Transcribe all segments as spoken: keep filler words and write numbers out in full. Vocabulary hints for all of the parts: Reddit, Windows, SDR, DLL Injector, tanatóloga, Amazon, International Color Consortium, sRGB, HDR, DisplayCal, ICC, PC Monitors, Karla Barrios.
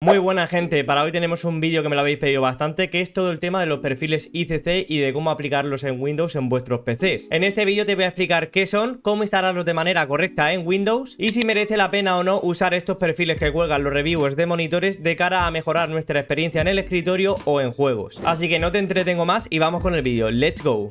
Muy buena gente, para hoy tenemos un vídeo que me lo habéis pedido bastante, que es todo el tema de los perfiles I C C y de cómo aplicarlos en Windows en vuestros P Cs. En este vídeo te voy a explicar qué son, cómo instalarlos de manera correcta en Windows y si merece la pena o no usar estos perfiles que cuelgan los reviewers de monitores de cara a mejorar nuestra experiencia en el escritorio o en juegos. Así que no te entretengo más y vamos con el vídeo, let's go.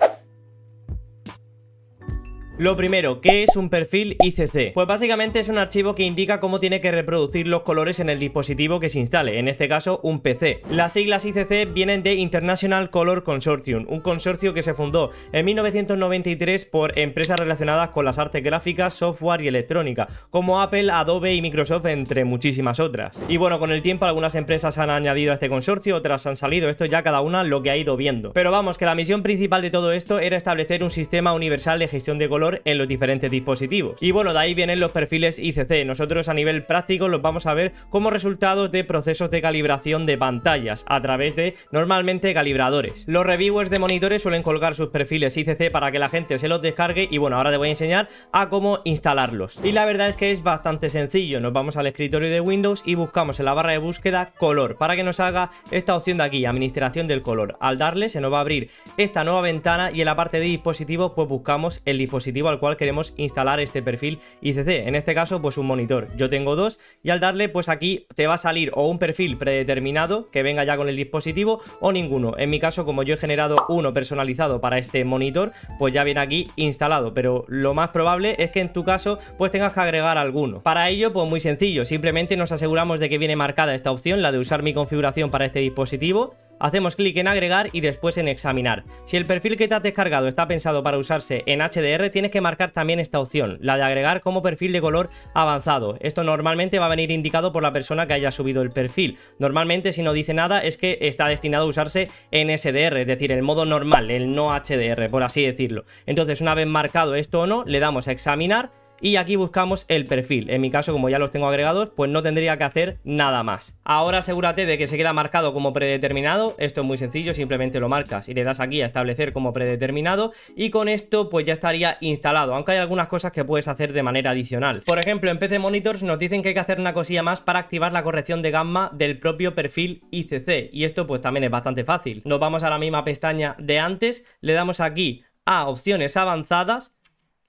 Lo primero, ¿qué es un perfil I C C? Pues básicamente es un archivo que indica cómo tiene que reproducir los colores en el dispositivo que se instale, en este caso un P C. Las siglas I C C vienen de International Color Consortium, un consorcio que se fundó en mil novecientos noventa y tres por empresas relacionadas con las artes gráficas, software y electrónica, como Apple, Adobe y Microsoft, entre muchísimas otras. Y bueno, con el tiempo algunas empresas han añadido a este consorcio, otras han salido, esto ya cada una lo que ha ido viendo. Pero vamos, que la misión principal de todo esto era establecer un sistema universal de gestión de color en los diferentes dispositivos. Y bueno, de ahí vienen los perfiles I C C. Nosotros a nivel práctico los vamos a ver como resultados de procesos de calibración de pantallas a través de, normalmente, calibradores. Los reviewers de monitores suelen colgar sus perfiles I C C para que la gente se los descargue y bueno, ahora te voy a enseñar a cómo instalarlos. Y la verdad es que es bastante sencillo. Nos vamos al escritorio de Windows y buscamos en la barra de búsqueda color para que nos haga esta opción de aquí, administración del color. Al darle se nos va a abrir esta nueva ventana y en la parte de dispositivos pues buscamos el dispositivo al cual queremos instalar este perfil I C C, en este caso pues un monitor. Yo tengo dos y al darle pues aquí te va a salir o un perfil predeterminado que venga ya con el dispositivo o ninguno. En mi caso, como yo he generado uno personalizado para este monitor, pues ya viene aquí instalado, pero lo más probable es que en tu caso pues tengas que agregar alguno. Para ello pues muy sencillo, simplemente nos aseguramos de que viene marcada esta opción, la de usar mi configuración para este dispositivo. Hacemos clic en agregar y después en examinar. Si el perfil que te has descargado está pensado para usarse en H D R, tienes que marcar también esta opción, la de agregar como perfil de color avanzado. Esto normalmente va a venir indicado por la persona que haya subido el perfil. Normalmente, si no dice nada, es que está destinado a usarse en S D R, es decir, el modo normal, el no H D R, por así decirlo. Entonces, una vez marcado esto o no, le damos a examinar y aquí buscamos el perfil. En mi caso, como ya los tengo agregados, pues no tendría que hacer nada más. Ahora asegúrate de que se queda marcado como predeterminado. Esto es muy sencillo, simplemente lo marcas y le das aquí a establecer como predeterminado y con esto pues ya estaría instalado, aunque hay algunas cosas que puedes hacer de manera adicional. Por ejemplo, en P C Monitors nos dicen que hay que hacer una cosilla más para activar la corrección de gamma del propio perfil I C C y esto pues también es bastante fácil. Nos vamos a la misma pestaña de antes, le damos aquí a opciones avanzadas,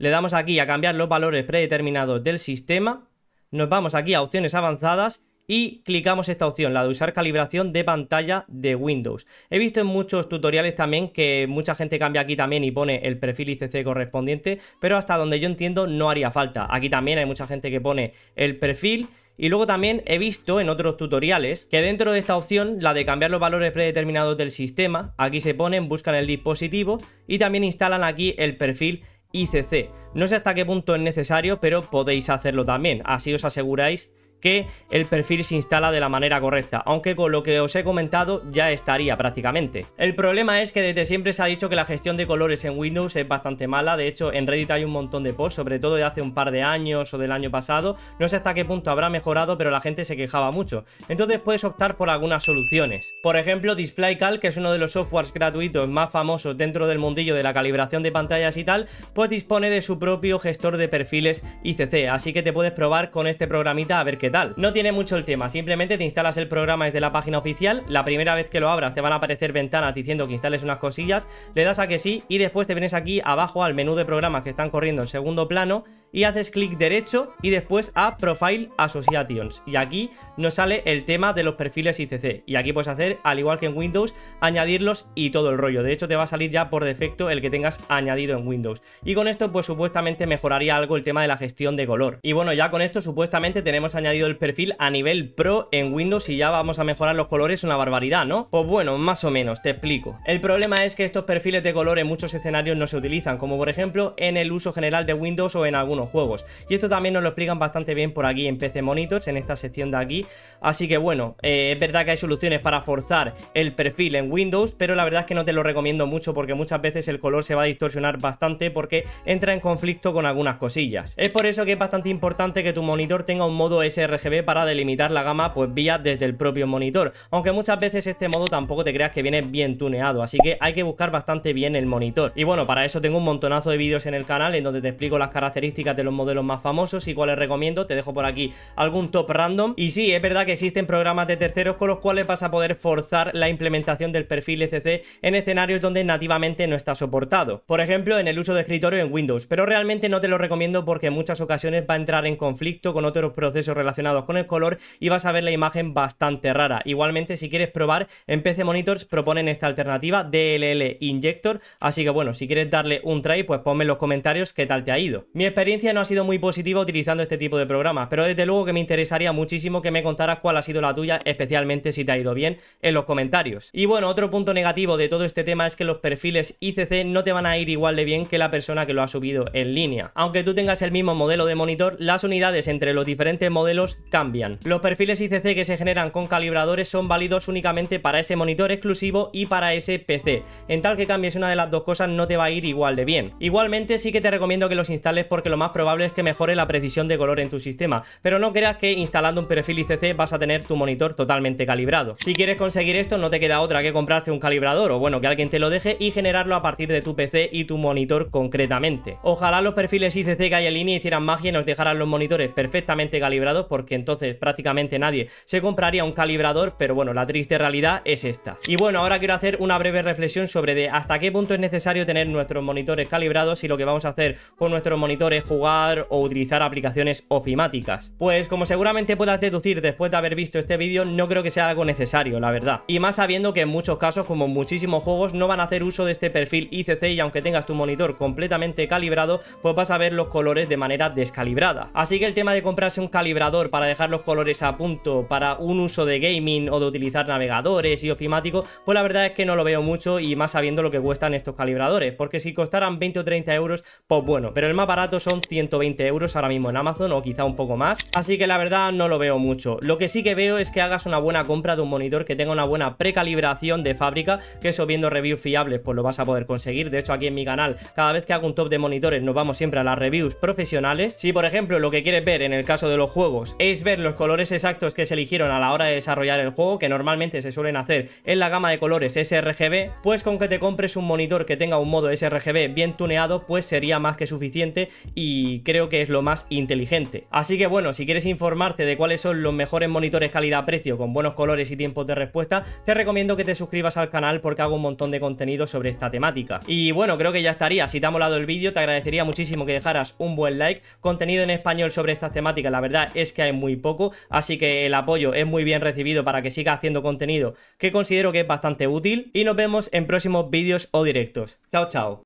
le damos aquí a cambiar los valores predeterminados del sistema, nos vamos aquí a opciones avanzadas y clicamos esta opción, la de usar calibración de pantalla de Windows. He visto en muchos tutoriales también que mucha gente cambia aquí también y pone el perfil I C C correspondiente, pero hasta donde yo entiendo no haría falta. Aquí también hay mucha gente que pone el perfil. Y luego también he visto en otros tutoriales que dentro de esta opción, la de cambiar los valores predeterminados del sistema, aquí se ponen, buscan el dispositivo y también instalan aquí el perfil I C C. No sé hasta qué punto es necesario, pero podéis hacerlo también, así os aseguráis que el perfil se instala de la manera correcta, aunque con lo que os he comentado ya estaría prácticamente. El problema es que desde siempre se ha dicho que la gestión de colores en Windows es bastante mala. De hecho, en Reddit hay un montón de posts, sobre todo de hace un par de años o del año pasado. No sé hasta qué punto habrá mejorado, pero la gente se quejaba mucho. Entonces puedes optar por algunas soluciones. Por ejemplo, DisplayCal, que es uno de los softwares gratuitos más famosos dentro del mundillo de la calibración de pantallas y tal, pues dispone de su propio gestor de perfiles I C C, así que te puedes probar con este programita a ver qué tal. No tiene mucho el tema, simplemente te instalas el programa desde la página oficial, la primera vez que lo abras te van a aparecer ventanas diciendo que instales unas cosillas, le das a que sí y después te vienes aquí abajo al menú de programas que están corriendo en segundo plano y haces clic derecho y después a Profile Associations y aquí nos sale el tema de los perfiles I C C y aquí puedes hacer, al igual que en Windows, añadirlos y todo el rollo. De hecho, te va a salir ya por defecto el que tengas añadido en Windows y con esto pues supuestamente mejoraría algo el tema de la gestión de color. Y bueno, ya con esto supuestamente tenemos añadido el perfil a nivel pro en Windows y ya vamos a mejorar los colores una barbaridad, ¿no? Pues bueno, más o menos, te explico. El problema es que estos perfiles de color en muchos escenarios no se utilizan, como por ejemplo en el uso general de Windows o en algunos juegos, y esto también nos lo explican bastante bien por aquí en P C Monitors, en esta sección de aquí. Así que bueno, eh, es verdad que hay soluciones para forzar el perfil en Windows, pero la verdad es que no te lo recomiendo mucho porque muchas veces el color se va a distorsionar bastante porque entra en conflicto con algunas cosillas. Es por eso que es bastante importante que tu monitor tenga un modo S R G B para delimitar la gama pues vía desde el propio monitor, aunque muchas veces este modo tampoco te creas que viene bien tuneado, así que hay que buscar bastante bien el monitor. Y bueno, para eso tengo un montonazo de vídeos en el canal en donde te explico las características características de los modelos más famosos y cuáles recomiendo. Te dejo por aquí algún top random. Y sí, es verdad que existen programas de terceros con los cuales vas a poder forzar la implementación del perfil E C C en escenarios donde nativamente no está soportado. Por ejemplo, en el uso de escritorio en Windows, pero realmente no te lo recomiendo porque en muchas ocasiones va a entrar en conflicto con otros procesos relacionados con el color y vas a ver la imagen bastante rara. Igualmente, si quieres probar, en P C Monitors proponen esta alternativa, D L L Injector, así que bueno, si quieres darle un try, pues ponme en los comentarios qué tal te ha ido. Mi experiencia no ha sido muy positiva utilizando este tipo de programas, pero desde luego que me interesaría muchísimo que me contaras cuál ha sido la tuya, especialmente si te ha ido bien, en los comentarios. Y bueno, otro punto negativo de todo este tema es que los perfiles I C C no te van a ir igual de bien que la persona que lo ha subido en línea. Aunque tú tengas el mismo modelo de monitor, las unidades entre los diferentes modelos cambian. Los perfiles I C C que se generan con calibradores son válidos únicamente para ese monitor exclusivo y para ese P C. En tal que cambies una de las dos cosas, no te va a ir igual de bien. Igualmente sí que te recomiendo que los instales porque lo más probable es que mejore la precisión de color en tu sistema, pero no creas que instalando un perfil I C C vas a tener tu monitor totalmente calibrado. Si quieres conseguir esto, no te queda otra que comprarte un calibrador, o bueno, que alguien te lo deje, y generarlo a partir de tu P C y tu monitor concretamente. Ojalá los perfiles I C C que hay en línea hicieran magia y nos dejaran los monitores perfectamente calibrados, porque entonces prácticamente nadie se compraría un calibrador, pero bueno, la triste realidad es esta. Y bueno, ahora quiero hacer una breve reflexión sobre de hasta qué punto es necesario tener nuestros monitores calibrados y lo que vamos a hacer con nuestros monitores, jugar o utilizar aplicaciones ofimáticas. Pues como seguramente puedas deducir después de haber visto este vídeo, no creo que sea algo necesario, la verdad. Y más sabiendo que en muchos casos, como muchísimos juegos, no van a hacer uso de este perfil I C C y aunque tengas tu monitor completamente calibrado, pues vas a ver los colores de manera descalibrada. Así que el tema de comprarse un calibrador para dejar los colores a punto para un uso de gaming o de utilizar navegadores y ofimáticos, pues la verdad es que no lo veo mucho, y más sabiendo lo que cuestan estos calibradores, porque si costaran veinte o treinta euros, pues bueno, pero el más barato son ciento veinte euros ahora mismo en Amazon, o quizá un poco más, así que la verdad no lo veo mucho. Lo que sí que veo es que hagas una buena compra de un monitor que tenga una buena precalibración de fábrica, que eso viendo reviews fiables pues lo vas a poder conseguir. De hecho, aquí en mi canal, cada vez que hago un top de monitores, nos vamos siempre a las reviews profesionales. Si por ejemplo lo que quieres ver en el caso de los juegos es ver los colores exactos que se eligieron a la hora de desarrollar el juego, que normalmente se suelen hacer en la gama de colores sRGB, pues con que te compres un monitor que tenga un modo sRGB bien tuneado, pues sería más que suficiente, y creo que es lo más inteligente. Así que bueno, si quieres informarte de cuáles son los mejores monitores calidad-precio con buenos colores y tiempos de respuesta, te recomiendo que te suscribas al canal porque hago un montón de contenido sobre esta temática. Y bueno, creo que ya estaría. Si te ha molado el vídeo, te agradecería muchísimo que dejaras un buen like. Contenido en español sobre estas temáticas, la verdad es que hay muy poco, así que el apoyo es muy bien recibido para que siga haciendo contenido que considero que es bastante útil, y nos vemos en próximos vídeos o directos. Chao, chao.